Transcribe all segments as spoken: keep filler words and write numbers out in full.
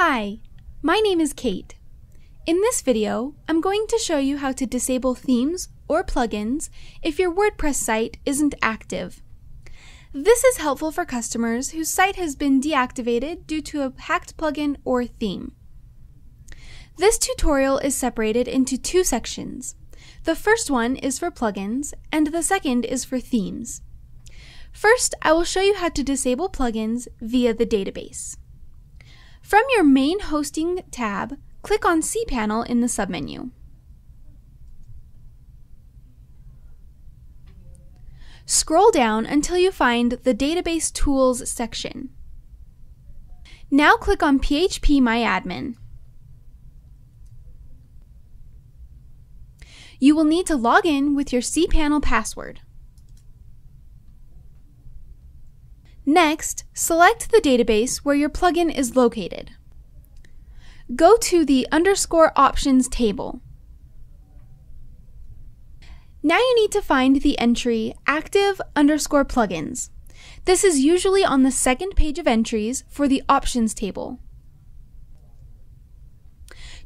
Hi, my name is Kate. In this video, I'm going to show you how to disable themes or plugins if your WordPress site isn't active. This is helpful for customers whose site has been deactivated due to a hacked plugin or theme. This tutorial is separated into two sections. The first one is for plugins, and the second is for themes. First, I will show you how to disable plugins via the database. From your main hosting tab, click on cPanel in the submenu. Scroll down until you find the Database Tools section. Now click on phpMyAdmin. You will need to log in with your cPanel password. Next, select the database where your plugin is located. Go to the underscore options table. Now you need to find the entry active underscore plugins. This is usually on the second page of entries for the options table.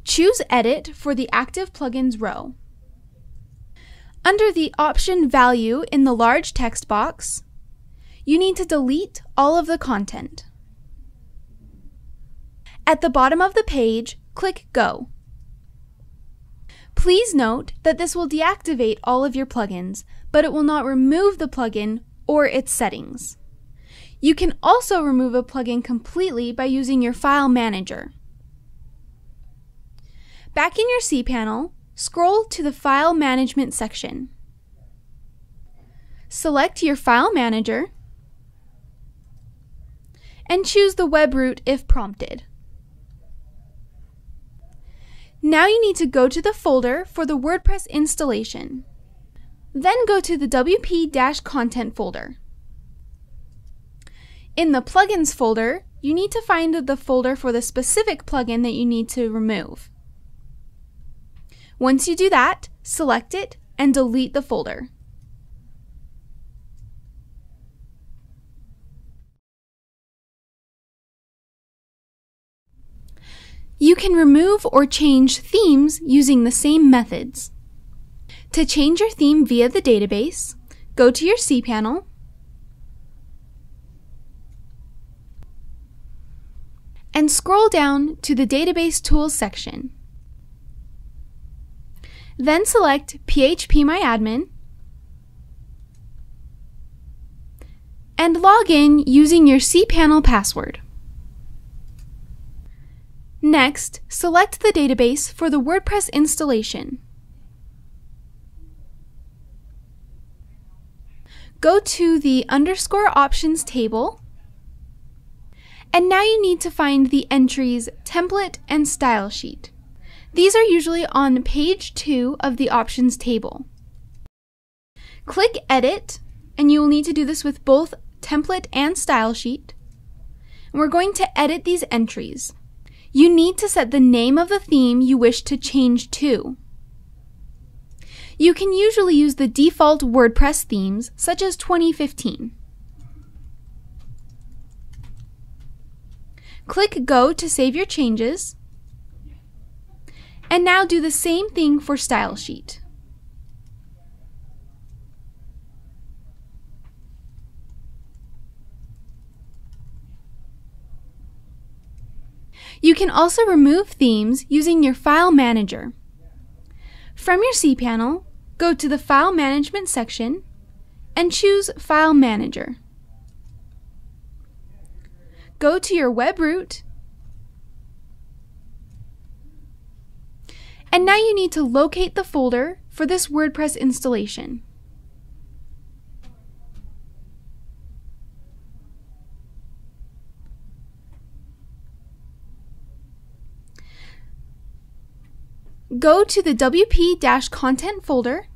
Choose edit for the active plugins row. Under the option value in the large text box, you need to delete all of the content. At the bottom of the page, click Go. Please note that this will deactivate all of your plugins, but it will not remove the plugin or its settings. You can also remove a plugin completely by using your File Manager. Back in your cPanel, scroll to the File Management section. Select your File Manager and choose the web root if prompted. Now you need to go to the folder for the WordPress installation. Then go to the W P content folder. In the plugins folder, you need to find the folder for the specific plugin that you need to remove. Once you do that, select it and delete the folder. You can remove or change themes using the same methods. To change your theme via the database, go to your cPanel and scroll down to the Database Tools section. Then select phpMyAdmin and log in using your cPanel password. Next, select the database for the WordPress installation. Go to the underscore options table, and now you need to find the entries template and style sheet. These are usually on page two of the options table. Click edit, and you will need to do this with both template and style sheet. And we're going to edit these entries. You need to set the name of the theme you wish to change to. You can usually use the default WordPress themes, such as Twenty Fifteen. Click Go to save your changes. And now do the same thing for Style Sheet. You can also remove themes using your File Manager. From your cPanel, go to the File Management section and choose File Manager. Go to your web root, and now you need to locate the folder for this WordPress installation. Go to the W P content folder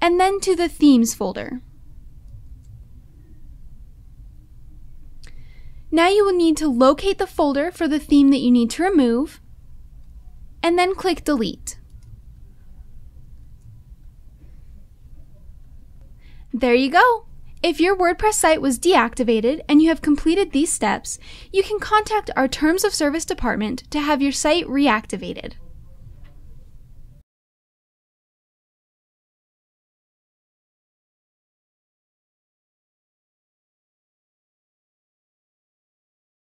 and then to the Themes folder. Now you will need to locate the folder for the theme that you need to remove and then click Delete. There you go! If your WordPress site was deactivated and you have completed these steps, you can contact our Terms of Service department to have your site reactivated.